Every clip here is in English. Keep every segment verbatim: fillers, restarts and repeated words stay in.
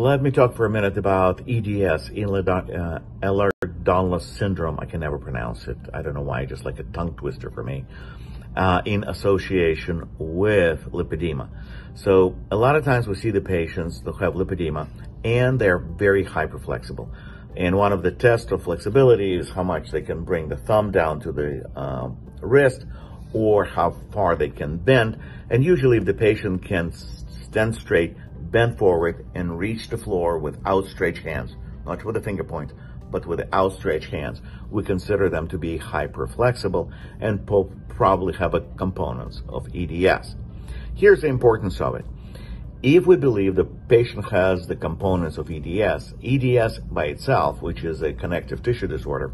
let me talk for a minute about E D S, Ehlers-Danlos Syndrome. I can never pronounce it. I don't know why, just like a tongue twister for me, uh, in association with lipedema. So a lot of times we see the patients that have lipedema and they're very hyperflexible. And one of the tests of flexibility is how much they can bring the thumb down to the uh, wrist or how far they can bend. And usually if the patient can stand straight, bend forward and reach the floor with outstretched hands, not with the finger points, but with the outstretched hands, we consider them to be hyperflexible and probably have a components of E D S. Here's the importance of it. If we believe the patient has the components of E D S, E D S by itself, which is a connective tissue disorder,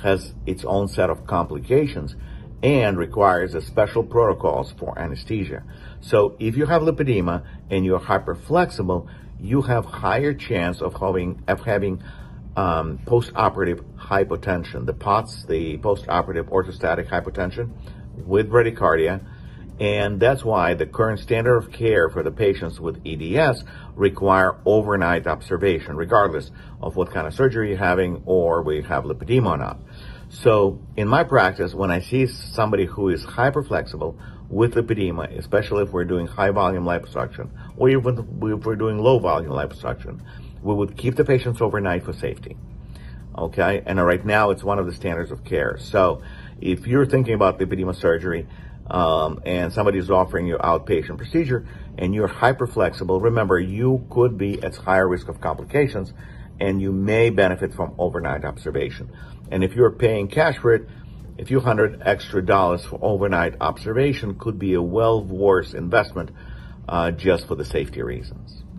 has its own set of complications and requires a special protocols for anesthesia. So if you have lipedema and you're hyperflexible, you have higher chance of having, of having um, post-operative hypotension, the P O T S, the post-operative orthostatic hypotension with bradycardia. And that's why the current standard of care for the patients with E D S require overnight observation, regardless of what kind of surgery you're having or we have lipedema or not. So in my practice, when I see somebody who is hyperflexible with lipedema, especially if we're doing high volume liposuction or even if we're doing low volume liposuction, we would keep the patients overnight for safety. Okay, and right now it's one of the standards of care. So if you're thinking about lipedema surgery, Um, and somebody is offering you outpatient procedure and you're hyperflexible, remember you could be at higher risk of complications and you may benefit from overnight observation. And if you're paying cash for it, a few hundred extra dollars for overnight observation could be a well worth investment uh, just for the safety reasons.